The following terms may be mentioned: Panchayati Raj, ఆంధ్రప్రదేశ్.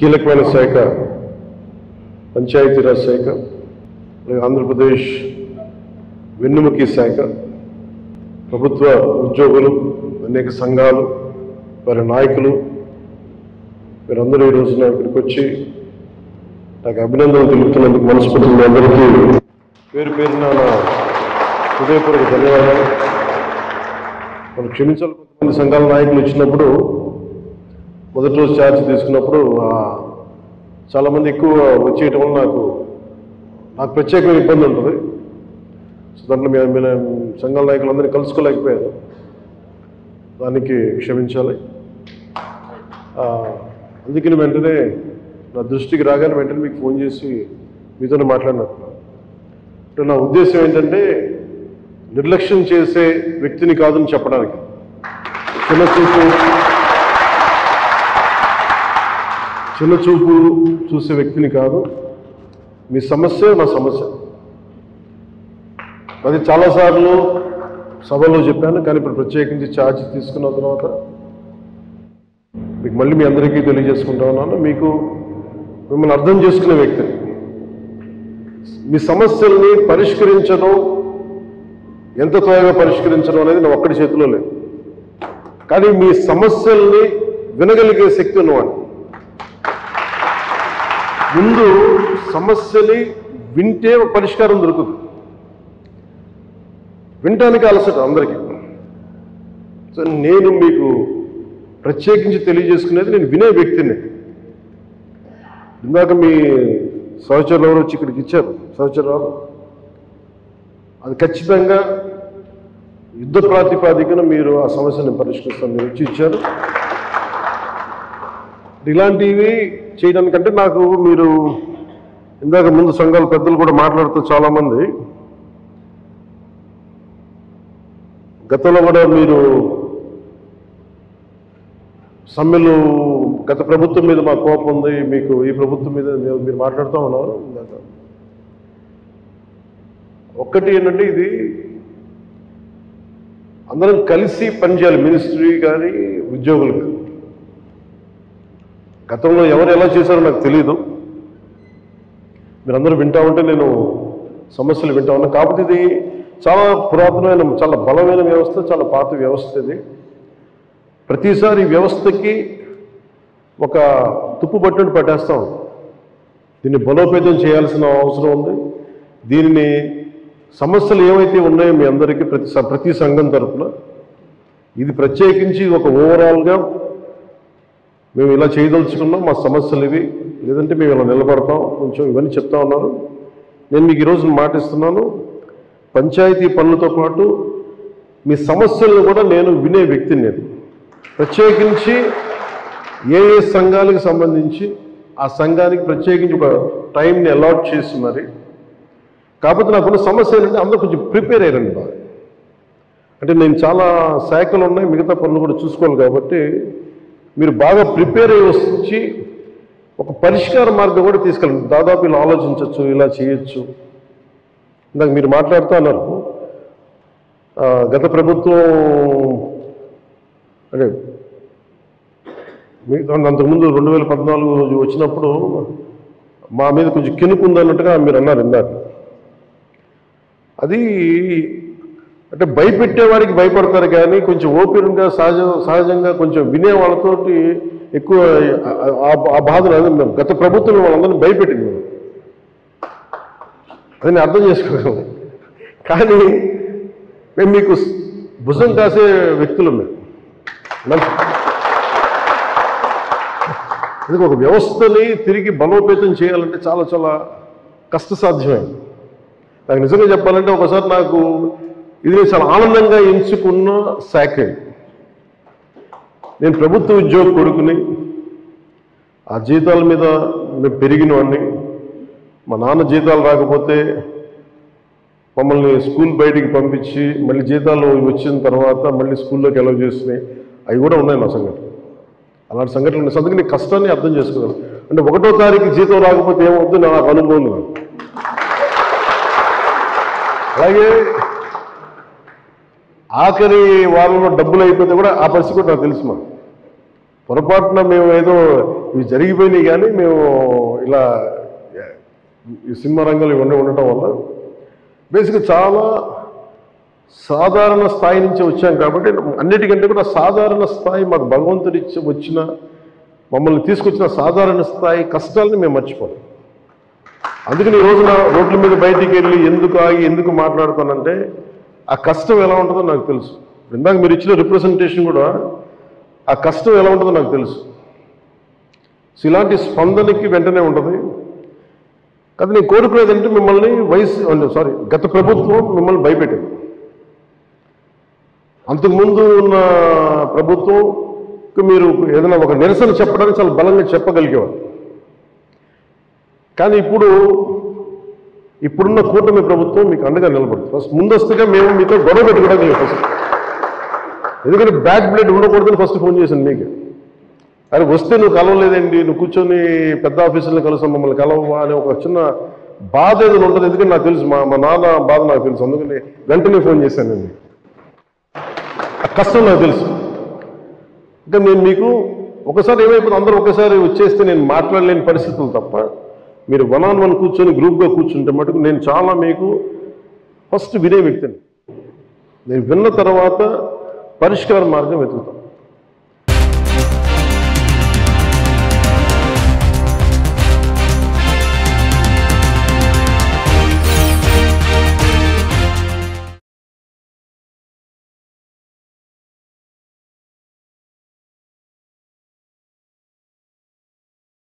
కీలకమైన శాఖ పంచాయతీరాజ్ శాఖ, ఆంధ్రప్రదేశ్ వెన్నుముకి శాఖ, ప్రభుత్వ ఉద్యోగులు, అనేక సంఘాలు, వారి నాయకులు, మీరందరూ ఈరోజు నా ఇక్కడికి వచ్చి నాకు అభినందనలు తెలుపుతున్నందుకు మనస్ఫూర్తిగా అందరికీ పేరు పేరున నా హృదయపూర్వక ధన్యవాదాలు. మనం క్షమించాలి, కొంతమంది సంఘాల నాయకులు వచ్చినప్పుడు మొదటి రోజు ఛార్జ్ తీసుకున్నప్పుడు చాలామంది ఎక్కువ వచ్చేయటం వల్ల నాకు ప్రత్యేకమైన ఇబ్బంది ఉంటుంది. సో దాంట్లో మేము సంఘాల నాయకులందరినీ కలుసుకోలేకపోయాను, దానికి క్షమించాలి. అందుకని వెంటనే నా దృష్టికి రాగానే వెంటనే మీకు ఫోన్ చేసి మీతోనే మాట్లాడినట్టున్నాను. అంటే నా ఉద్దేశం ఏంటంటే నిర్లక్ష్యం చేసే వ్యక్తిని కాదని చెప్పడానికి, చిన్న చూపు చూసే వ్యక్తిని కాదు. మీ సమస్య నా సమస్య, అది చాలాసార్లు సభలో చెప్పాను. కానీ ఇప్పుడు ప్రత్యేకించి ఛార్జ్ తీసుకున్న తర్వాత మీకు మళ్ళీ మీ అందరికీ తెలియజేసుకుంటా ఉన్నాను. మీకు మిమ్మల్ని అర్థం చేసుకునే వ్యక్తి, మీ సమస్యల్ని పరిష్కరించడం, ఎంత త్వరగా పరిష్కరించడం అనేది నా ఒక్కడి చేతిలో లేదు. కానీ మీ సమస్యల్ని వినగలిగే శక్తి ఉన్నవాడిని. ముందు సమస్యని వింటే పరిష్కారం దొరుకుతుంది. వినటానికి అలసట అందరికీ. సో నేను మీకు ప్రత్యేకించి తెలియజేసుకునేది, నేను వినే వ్యక్తిని. ఇందాక మీ సహచరులు ఎవరు వచ్చి ఇక్కడికి ఇచ్చారు, సహచరులు, అది ఖచ్చితంగా యుద్ధ ప్రాతిపాదికన మీరు ఆ సమస్యను పరిష్కరిస్తారు. మీరు వచ్చి ఇచ్చారు. ఇలాంటివి చేయడానికంటే నాకు మీరు ఇందాక ముందు సంఘాల పెద్దలు కూడా మాట్లాడుతూ చాలామంది గతంలో కూడా మీరు సమ్మెలు, గత ప్రభుత్వం మీద మా కోపం ఉంది, మీకు ఈ ప్రభుత్వం మీద మీరు మాట్లాడుతూ ఉన్నారు. ఇందాక ఒక్కటి ఏంటంటే, ఇది అందరం కలిసి పనిచేయాలి, మినిస్ట్రీ కానీ ఉద్యోగులు కానీ. గతంలో ఎవరు ఎలా చేశారో నాకు తెలీదు. మీరందరూ వింటా ఉంటే నేను సమస్యలు వింటా ఉన్నా. కాకపోతే ఇది చాలా పురాతనమైన, చాలా బలమైన వ్యవస్థ, చాలా పాత వ్యవస్థ ఇది. ప్రతిసారి ఈ వ్యవస్థకి ఒక తుప్పు పట్టినట్టు పట్టేస్తాం. దీన్ని బలోపేతం చేయాల్సిన అవసరం ఉంది. దీనిని సమస్యలు ఏవైతే ఉన్నాయో మీ అందరికీ ప్రతి సంఘం తరఫున, ఇది ప్రత్యేకించి ఒక ఓవరాల్గా మేము ఇలా చేయదలుచుకున్నాం, మా సమస్యలు ఇవి, లేదంటే మేము ఇలా నిలబడతాం, కొంచెం ఇవన్నీ చెప్తా ఉన్నారు. నేను మీకు ఈరోజు మాటిస్తున్నాను, పంచాయతీ పనులతో పాటు మీ సమస్యలను కూడా నేను వినే వ్యక్తిని. నేను ప్రత్యేకించి ఏ ఏ సంఘాలకు సంబంధించి ఆ సంఘానికి ప్రత్యేకించి ఒక టైంని అలాట్ చేసి మరి. కాకపోతే నాకున్న సమస్య ఏంటంటే, అందరూ కొంచెం ప్రిపేర్ అయ్యారండి బాగా. అంటే నేను చాలా శాఖలు ఉన్నాయి, మిగతా పనులు కూడా చూసుకోవాలి. కాబట్టి మీరు బాగా ప్రిపేర్ అయ్యి వచ్చి ఒక పరిష్కార మార్గం కూడా తీసుకెళ్ళండి. దాదాపు ఇలా ఆలోచించవచ్చు, ఇలా చేయొచ్చు. ఇందాక మీరు మాట్లాడుతూ అన్నారు, గత ప్రభుత్వం అంటే అంతకుముందు 2014 వచ్చినప్పుడు మా మీద కొంచెం కినుకుందన్నట్టుగా మీరు అన్నారు ఇందాక. అది అంటే భయపెట్టేవాడికి భయపడతారు, కానీ కొంచెం ఓపెన్గా సహజంగా కొంచెం వినేవాళ్ళతోటి ఎక్కువ ఆ బాధలు అనేది మేము గత ప్రభుత్వం వాళ్ళందరినీ భయపెట్టింది మేము, అది నేను అర్థం చేసుకోగలను. కానీ మేము మీకు భుజం కాసే వ్యక్తులు. మేము ఇది ఒక వ్యవస్థని తిరిగి బలోపేతం చేయాలంటే చాలా చాలా కష్టసాధ్యమైంది. నాకు నిజంగా చెప్పాలంటే ఒకసారి నాకు ఇది చాలా ఆనందంగా ఎంచుకున్న శాఖ. నేను ప్రభుత్వ ఉద్యోగ కొడుకుని, ఆ జీతాల మీద మేము పెరిగిన వాడిని. మా నాన్న జీతాలు రాకపోతే మమ్మల్ని స్కూల్ బయటికి పంపించి, మళ్ళీ జీతాలు వచ్చిన తర్వాత మళ్ళీ స్కూల్లోకి అలౌ చేసినాయి. అవి కూడా ఉన్నాయి నా సంఘటన, అలాంటి సంఘటనలు ఉన్నాయి. అందుకే నేను కష్టాన్ని అర్థం చేసుకోగలను. అంటే 1వ తారీఖు జీతం రాకపోతే ఏమవుతుంది నాకు అనుభవం. అలాగే ఆఖరి వారంలో డబ్బులు అయిపోతే కూడా ఆ పరిస్థితి కూడా నాకు తెలుసు. మా పొరపాటున మేము ఏదో ఇవి జరిగిపోయినాయి కానీ మేము ఇలా సినిమా రంగంలో ఇవన్నీ ఉండటం వల్ల బేసిక్గా చాలా సాధారణ స్థాయి నుంచి వచ్చాం కాబట్టి అన్నిటికంటే కూడా సాధారణ స్థాయి మాకు భగవంతుడి వచ్చిన మమ్మల్ని తీసుకొచ్చిన సాధారణ స్థాయి కష్టాలని మేము మర్చిపోం. అందుకని ఈరోజు నా రోడ్ల మీద బయటికి వెళ్ళి ఎందుకు ఆగి ఎందుకు మాట్లాడుతానంటే ఆ కష్టం ఎలా ఉంటుందో నాకు తెలుసు. ఇందాక మీరు ఇచ్చిన రిప్రజెంటేషన్ కూడా ఆ కష్టం ఎలా ఉంటుందో నాకు తెలుసు. సో ఇలాంటి స్పందనకి వెంటనే ఉంటుంది. కానీ నేను కోరుకునేదంటే మిమ్మల్ని గత ప్రభుత్వం మిమ్మల్ని భయపెట్టింది. అంతకుముందు ఉన్న ప్రభుత్వం మీరు ఏదైనా ఒక నిరసన చెప్పడానికి చాలా బలంగా చెప్పగలిగేవారు. కానీ ఇప్పుడున్న కూటమి ప్రభుత్వం మీకు అండగా నిలబడుతుంది. ఫస్ట్ ముందస్తుగా మేము మీతో గొడవ పెట్టుకోవడానికి ఫస్ట్, ఎందుకంటే బ్యాక్ బ్లడ్ ఉండకూడదని ఫస్ట్ ఫోన్ చేశాను మీకు. కానీ వస్తే నువ్వు కలవలేదండి, నువ్వు కూర్చొని పెద్ద ఆఫీసులను కలుస్తాం మమ్మల్ని కలవా అనే ఒక చిన్న బాధ ఏదైనా ఉంటుంది. ఎందుకంటే నాకు తెలుసు మా నాన్న బాధ నాకు తెలుసు. అందుకని వెంటనే ఫోన్ చేశాను నేను. ఆ కష్టం నాకు తెలుసు. ఇంకా నేను మీకు ఒకసారి ఏమైపోతుంది, అందరూ ఒకసారి వచ్చేస్తే నేను మాట్లాడలేని పరిస్థితులు తప్ప, మీరు 1x1 కూర్చొని గ్రూప్గా కూర్చుంటే మటుకు నేను చాలా మీకు ఫస్ట్ వినే వ్యక్తిని. నేను విన్న తర్వాత పరిష్కార మార్గం వెతుకుతాను.